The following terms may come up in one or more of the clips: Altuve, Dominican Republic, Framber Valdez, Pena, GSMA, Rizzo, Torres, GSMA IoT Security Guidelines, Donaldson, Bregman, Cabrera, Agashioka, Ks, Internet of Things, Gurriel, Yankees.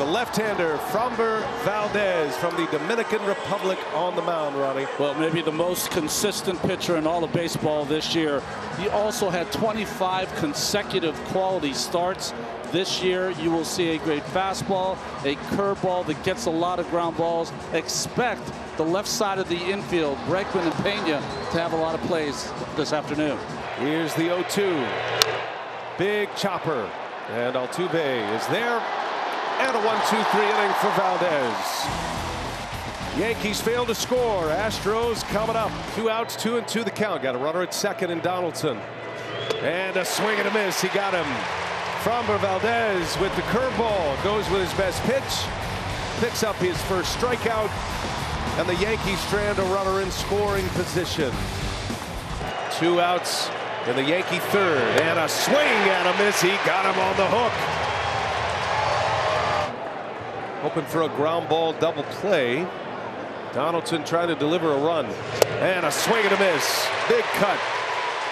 The left-hander Framber Valdez from the Dominican Republic on the mound, Ronnie. Well, maybe the most consistent pitcher in all of baseball this year. He also had 25 consecutive quality starts. This year, you will see a great fastball, a curveball that gets a lot of ground balls. Expect the left side of the infield, Bregman and Pena, to have a lot of plays this afternoon. Here's the 0-2. Big chopper. And Altuve is there. And a 1-2-3 inning for Valdez. Yankees fail to score. Astros coming up. 2 outs, 2-2 the count. Got a runner at second in Donaldson. And a swing and a miss. He got him. Framber Valdez with the curveball. Goes with his best pitch. Picks up his first strikeout. And the Yankees strand a runner in scoring position. 2 outs in the Yankee third. And a swing and a miss. He got him on the hook. Hoping for a ground ball double play. Donaldson trying to deliver a run. And a swing and a miss. Big cut.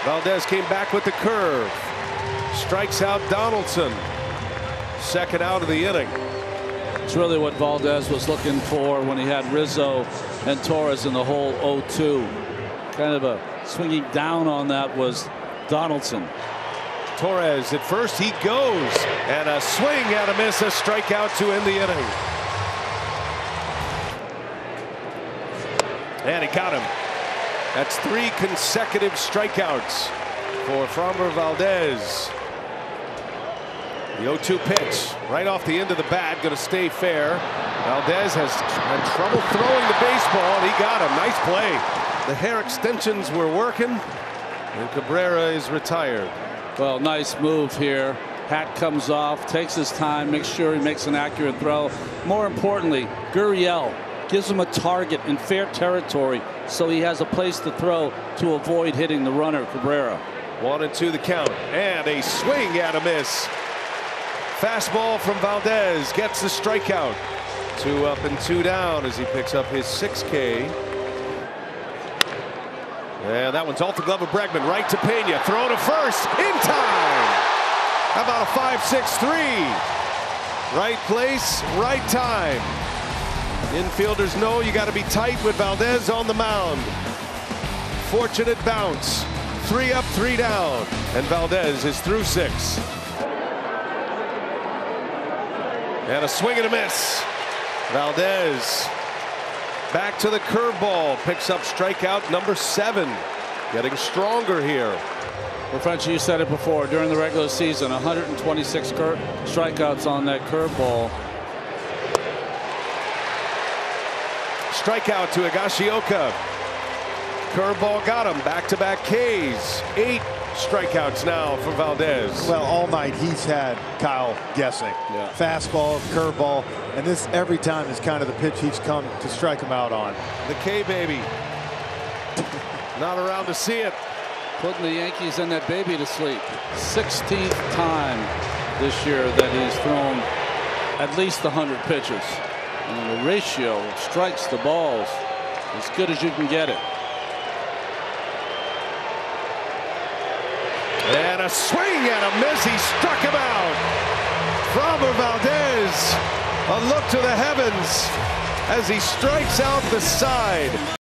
Valdez came back with the curve. Strikes out Donaldson. Second out of the inning. It's really what Valdez was looking for when he had Rizzo and Torres in the hole. 0-2. Kind of a swinging down on that was Donaldson. Torres at first, he goes, and a swing and a miss, a strikeout to end the inning. And he got him. That's 3 consecutive strikeouts for Framber Valdez. The 0-2 pitch, right off the end of the bat, going to stay fair. Valdez has had trouble throwing the baseball, and he got him. Nice play. The hair extensions were working, and Cabrera is retired. Well, nice move here. Hat comes off, takes his time, makes sure he makes an accurate throw. More importantly, Gurriel gives him a target in fair territory, so he has a place to throw to avoid hitting the runner, Cabrera. 1-2 the count, and a swing and a miss. Fastball from Valdez gets the strikeout. 2 up and 2 down as he picks up his 6K. Yeah, that one's off the glove of Bregman, right to Pena, throw to first, in time! How about a 5-6-3? Right place, right time. Infielders know you got to be tight with Valdez on the mound. Fortunate bounce. 3 up, 3 down. And Valdez is through 6. And a swing and a miss. Valdez. Back to the curveball, picks up strikeout number 7. Getting stronger here. Well, Frenchie, you said it before. During the regular season, 126 strikeouts on that curveball. Strikeout to Agashioka. Curveball got him. Back-to-back Ks. 8 strikeouts now for Valdez. Well, all night he's had Kyle guessing. Yeah. Fastball, curveball, and this every time is kind of the pitch he's come to strike him out on. The K baby. Not around to see it. Putting the Yankees and that baby to sleep. 16th time this year that he's thrown at least 100 pitches. And the ratio of strikes to balls as good as you can get it. And a swing and a miss. He struck him out. Framber Valdez, a look to the heavens as he strikes out the side.